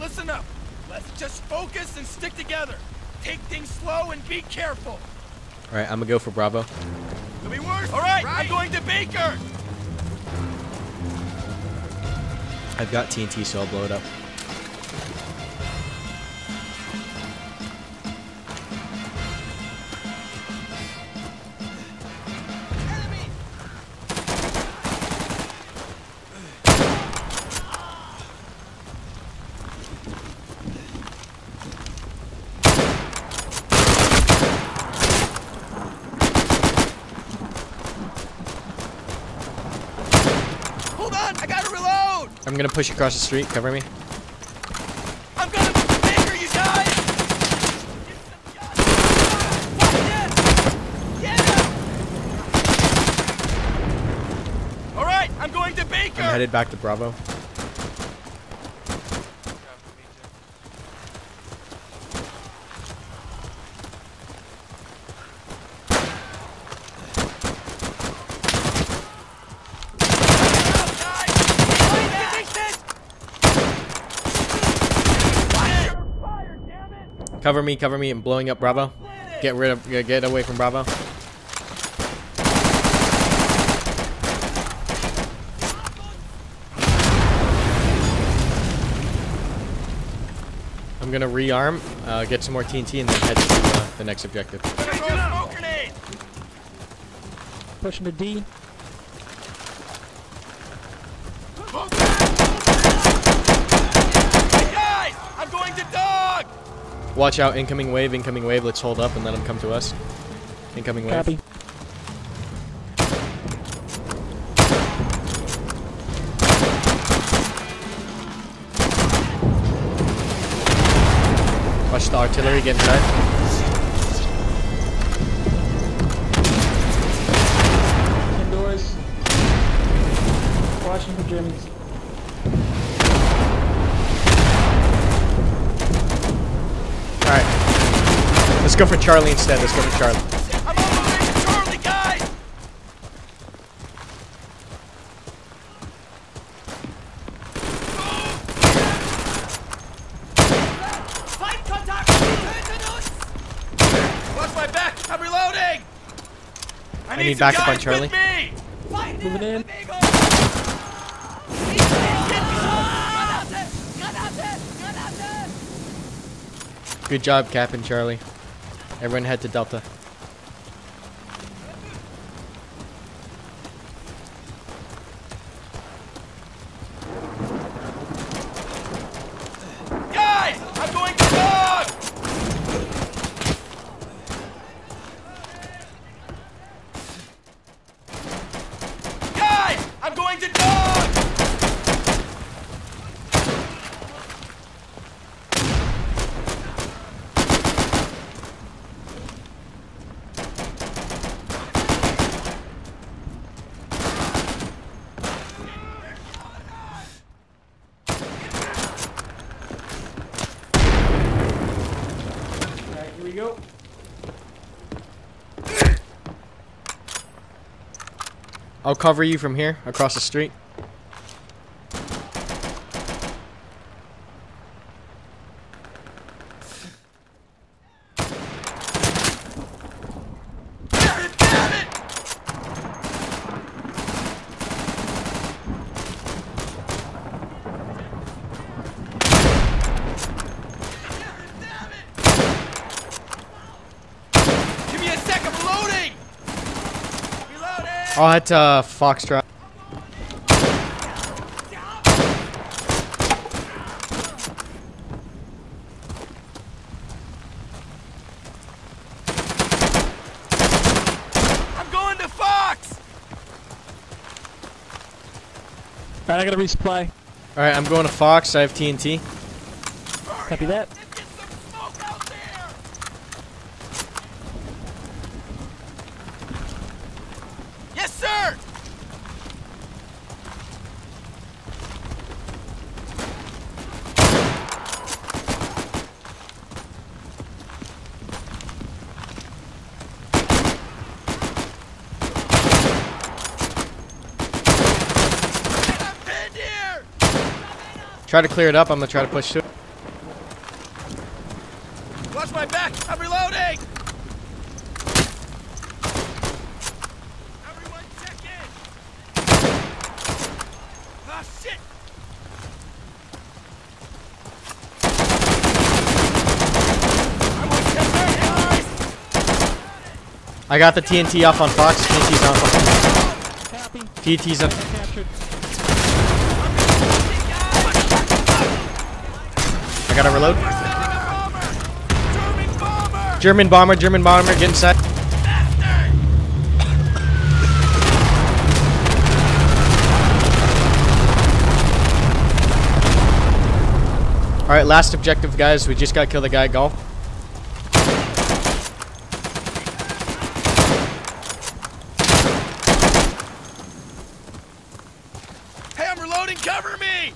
Listen up. Let's just focus and stick together. Take things slow and be careful. All right, I'm gonna go for Bravo. Could be worse. All right, I'm going to Baker. I've got TNT, so I'll blow it up. I'm gonna push across the street. Cover me. I'm gonna Baker, you guys! Get him! All right, I'm going to Baker. I'm headed back to Bravo. Cover me, and blowing up Bravo. Get rid of, get away from Bravo. I'm gonna rearm, get some more TNT, and then head to the next objective. Pushing to D. Watch out, incoming wave, incoming wave. Let's hold up and let them come to us. Incoming wave. Copy. Watch the artillery get inside. Indoors. Watching the Germans. Let's go for Charlie instead. Let's go for Charlie. I'm on my way to Charlie, guys! Fight contact! Watch my back! I'm reloading! I need backup on Charlie. Moving in. Good job, Captain Charlie. Everyone head to Delta. Guys, I'm going to dog! Guys, I'm going to dog! Go. I'll cover you from here across the street. I'll head to Foxtrot. I'm going to Fox! Alright, I gotta resupply. Alright, I'm going to Fox. I have TNT. Copy that. Try to clear it up. I'm gonna try to push through. I'm reloading! Everyone check in! Ah, shit! I got the TNT off on Fox. TNT's on Fox. TNT's on. I gotta reload. German bomber, get inside. Alright, last objective, guys. We just gotta kill the guy at golf. Hey, I'm reloading, cover me!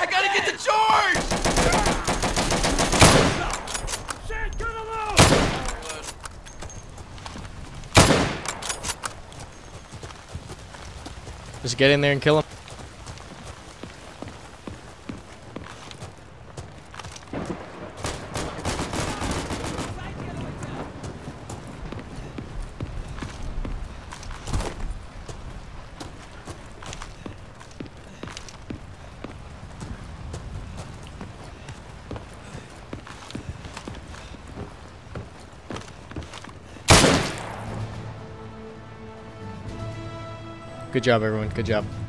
I gotta get the charge! Shit, get alone! Just get in there and kill him. Good job, everyone. Good job.